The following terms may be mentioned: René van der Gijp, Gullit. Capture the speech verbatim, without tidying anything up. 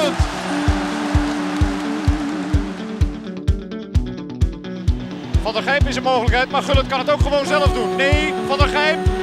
doelpunt. Van der Gijp is een mogelijkheid, maar Gullit kan het ook gewoon zelf doen. Nee, Van der Gijp.